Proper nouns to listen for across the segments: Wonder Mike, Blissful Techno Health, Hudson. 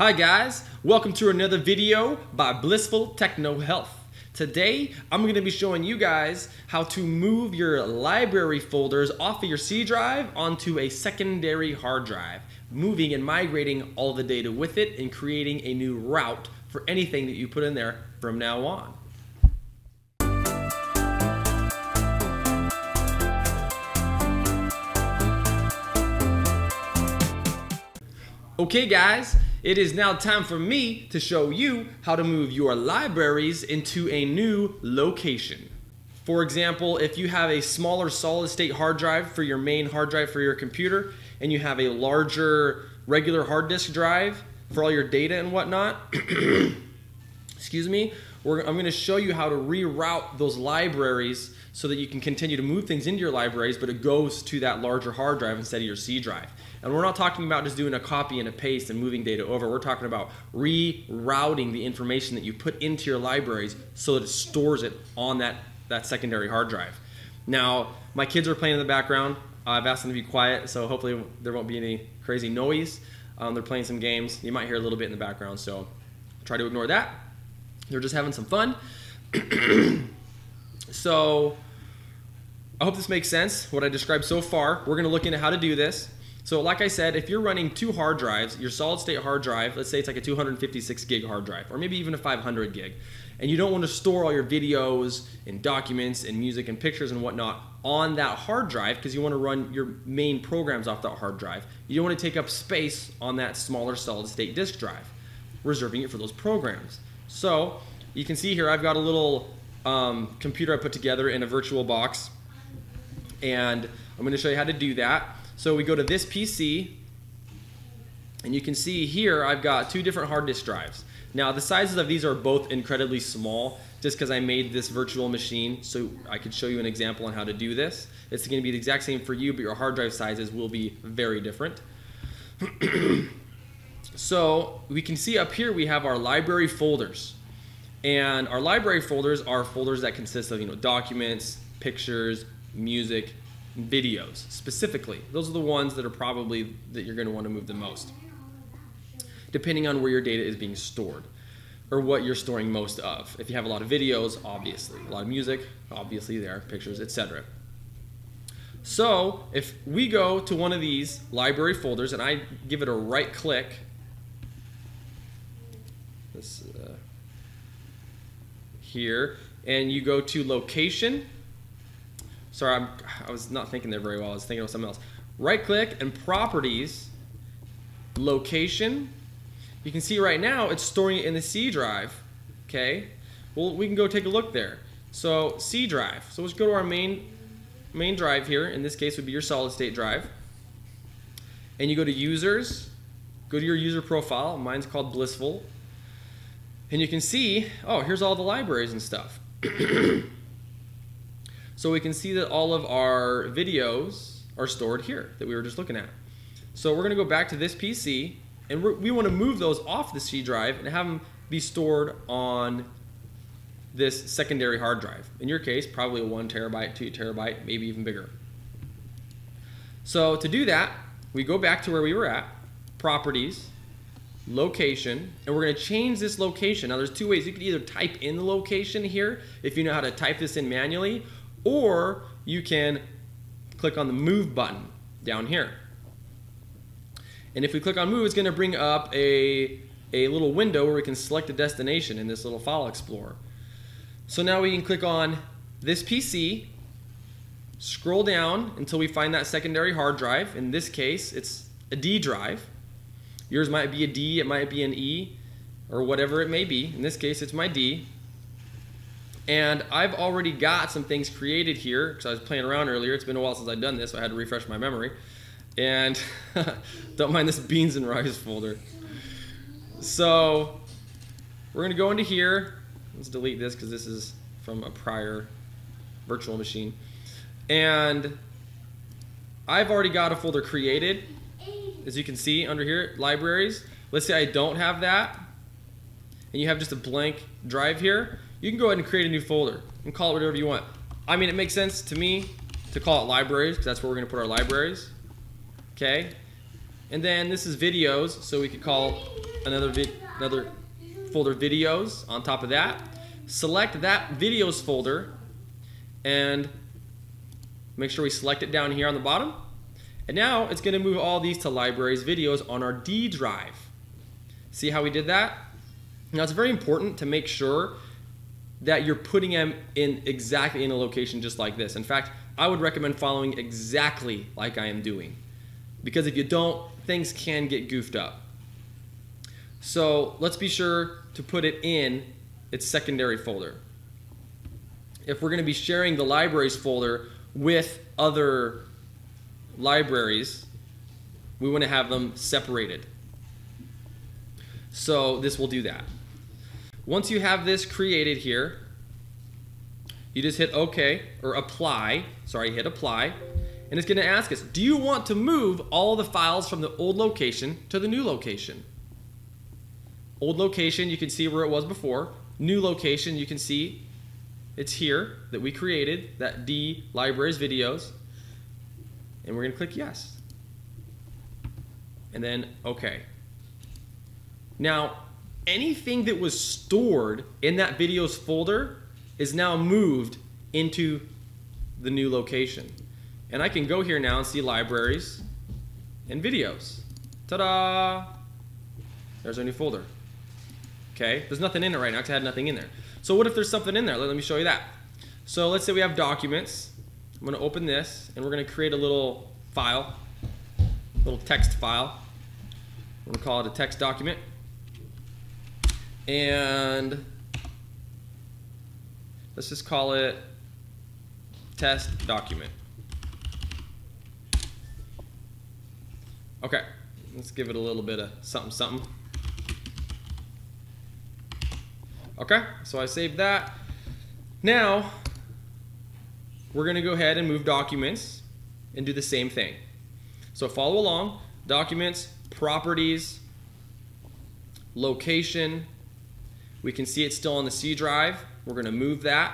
Hi guys, welcome to another video by Blissful Techno Health. Today, I'm going to be showing you guys how to move your library folders off of your C drive onto a secondary hard drive, moving and migrating all the data with it and creating a new route for anything that you put in there from now on. Okay guys, it is now time for me to show you how to move your libraries into a new location. For example, if you have a smaller solid state hard drive for your main hard drive for your computer, and you have a larger regular hard disk drive for all your data and whatnot, excuse me, I'm going to show you how to reroute those libraries so that you can continue to move things into your libraries, but it goes to that larger hard drive instead of your C drive. And we're not talking about just doing a copy and a paste and moving data over. We're talking about rerouting the information that you put into your libraries so that it stores it on that secondary hard drive. Now, my kids are playing in the background. I've asked them to be quiet, so hopefully there won't be any crazy noise. They're playing some games. You might hear a little bit in the background, so try to ignore that. They're just having some fun. So I hope this makes sense, what I described so far. We're going to look into how to do this. So like I said, if you're running two hard drives, your solid state hard drive, let's say it's like a 256 gig hard drive, or maybe even a 500 gig, and you don't want to store all your videos and documents and music and pictures and whatnot on that hard drive because you want to run your main programs off that hard drive. You don't want to take up space on that smaller solid state disk drive, reserving it for those programs. So you can see here I've got a little computer I put together in a virtual box, and I'm going to show you how to do that. So we go to this PC, and you can see here I've got two different hard disk drives. Now the sizes of these are both incredibly small just because I made this virtual machine so I could show you an example on how to do this. It's going to be the exact same for you, but your hard drive sizes will be very different. So we can see up here we have our library folders, and our library folders are folders that consist of, you know, documents, pictures, music, videos specifically. Those are the ones that are probably that you're going to want to move the most, depending on where your data is being stored or what you're storing most of. If you have a lot of videos, obviously, a lot of music, obviously there, pictures, etc. So if we go to one of these library folders and I give it a right click, this here, and you go to location. Sorry, I was not thinking there very well. I was thinking of something else. Right click and properties, location. You can see right now it's storing it in the C drive. Okay. Well, we can go take a look there. So C drive. So let's go to our main drive here. In this case would be your solid state drive. And you go to users. Go to your user profile. Mine's called Blissful. And you can see, oh, here's all the libraries and stuff. So we can see that all of our videos are stored here that we were just looking at. So we're going to go back to this PC, and we want to move those off the C drive and have them be stored on this secondary hard drive. In your case, probably a 1 terabyte, 2 terabyte, maybe even bigger. So to do that, we go back to where we were at, properties, location, and we're going to change this location. Now there's two ways. You could either type in the location here if you know how to type this in manually, or you can click on the move button down here. And if we click on move, it's going to bring up a little window where we can select a destination in this little file explorer. So now we can click on this PC, scroll down until we find that secondary hard drive. In this case, it's a D drive. Yours might be a D, it might be an E, or whatever it may be. In this case, it's my D. And I've already got some things created here because I was playing around earlier. It's been a while since I've done this, so I had to refresh my memory. And don't mind this beans and rice folder. So we're going to go into here. Let's delete this because this is from a prior virtual machine. And I've already got a folder created, as you can see under here, libraries. Let's say I don't have that, and you have just a blank drive here. You can go ahead and create a new folder and call it whatever you want. I mean, it makes sense to me to call it libraries because that's where we're going to put our libraries. Okay. And then this is videos, so we could call another folder, videos, on top of that. Select that videos folder and make sure we select it down here on the bottom. And now it's going to move all these to libraries videos on our D drive. See how we did that? Now it's very important to make sure that you're putting them in exactly in a location just like this. In fact, I would recommend following exactly like I am doing, because if you don't, things can get goofed up. So let's be sure to put it in its secondary folder. If we're going to be sharing the libraries folder with other libraries, we want to have them separated. So this will do that. Once you have this created here, you just hit OK, or apply, sorry, hit apply, and it's going to ask us, do you want to move all the files from the old location to the new location? Old location, you can see where it was before. New location, you can see it's here that we created, that D libraries videos, and we're going to click yes, and then OK. Now, anything that was stored in that videos folder is now moved into the new location. And I can go here now and see libraries and videos. Ta-da! There's our new folder. Okay, there's nothing in it right now because I had nothing in there. So what if there's something in there? Let me show you that. So let's say we have documents. I'm going to open this and we're going to create a little file, a little text file. We're going to call it a text document. And let's just call it test document. Okay, let's give it a little bit of something, something. Okay, so I saved that. Now, we're going to go ahead and move documents and do the same thing. So follow along. Documents, properties, location. We can see it's still on the C drive. We're going to move that.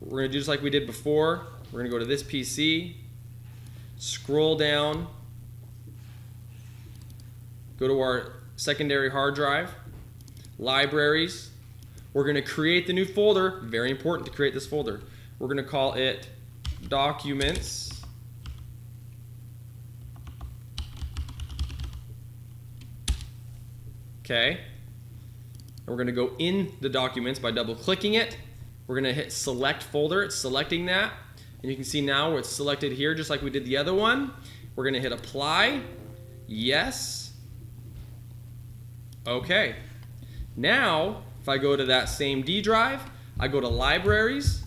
We're going to do just like we did before. We're going to go to this PC, scroll down, go to our secondary hard drive, libraries. We're going to create the new folder. Very important to create this folder. We're going to call it documents. Okay. We're going to go in the documents by double clicking it. We're going to hit select folder. It's selecting that. And you can see now it's selected here just like we did the other one. We're going to hit apply. Yes. Okay. Now, if I go to that same D drive, I go to libraries.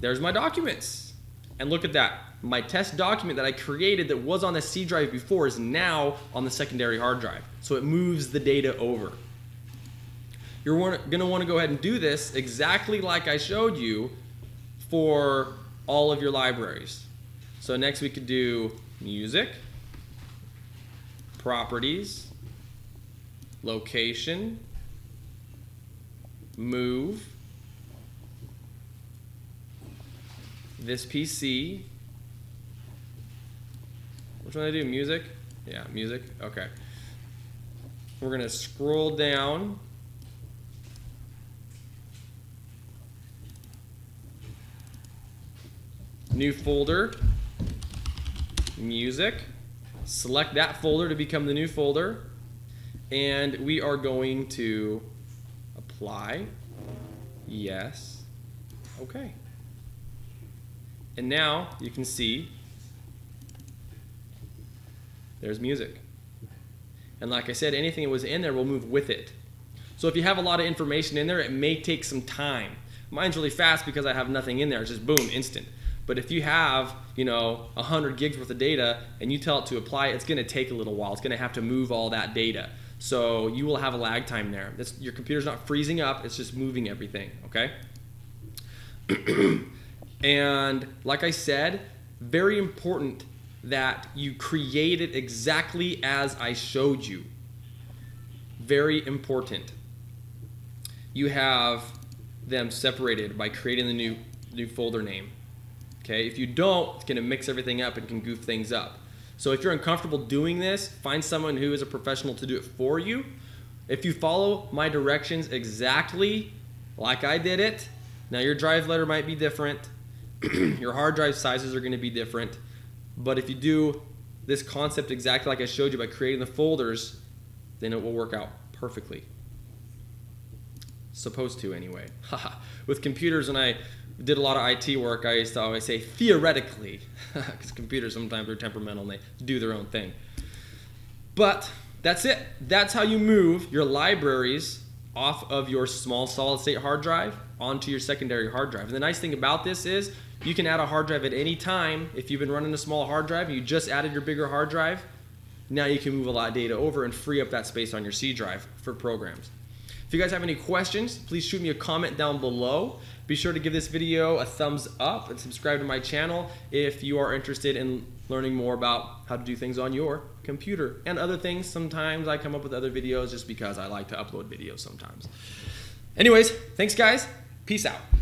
There's my documents. And look at that. My test document that I created that was on the C drive before is now on the secondary hard drive. So it moves the data over. You're going to want to go ahead and do this exactly like I showed you for all of your libraries. So next we could do music, properties, location, move, this PC. Which one did I do? Music? Yeah, music. Okay. We're going to scroll down. New folder, music, select that folder to become the new folder, and we are going to apply, yes, okay. And now you can see there's music. And like I said, anything that was in there will move with it. So if you have a lot of information in there, it may take some time. Mine's really fast because I have nothing in there, it's just boom, instant. But if you have, 100 gigs worth of data and you tell it to apply, it's going to take a little while. It's going to have to move all that data. So you will have a lag time there. Your computer's not freezing up. It's just moving everything, okay? And like I said, very important that you create it exactly as I showed you. Very important. You have them separated by creating the new folder name. Okay, if you don't, it's going to mix everything up and can goof things up. So if you're uncomfortable doing this, find someone who is a professional to do it for you. If you follow my directions exactly like I did it, now your drive letter might be different, your hard drive sizes are going to be different, but if you do this concept exactly like I showed you by creating the folders, then it will work out perfectly. Supposed to, anyway. With computers, when I did a lot of IT work, I used to always say theoretically, because computers sometimes are temperamental and they do their own thing. But that's it. That's how you move your libraries off of your small solid state hard drive onto your secondary hard drive. And the nice thing about this is you can add a hard drive at any time. If you've been running a small hard drive and you just added your bigger hard drive, now you can move a lot of data over and free up that space on your C drive for programs. If you guys have any questions, please shoot me a comment down below. Be sure to give this video a thumbs up and subscribe to my channel if you are interested in learning more about how to do things on your computer and other things. Sometimes I come up with other videos just because I like to upload videos sometimes. Anyways, thanks guys. Peace out.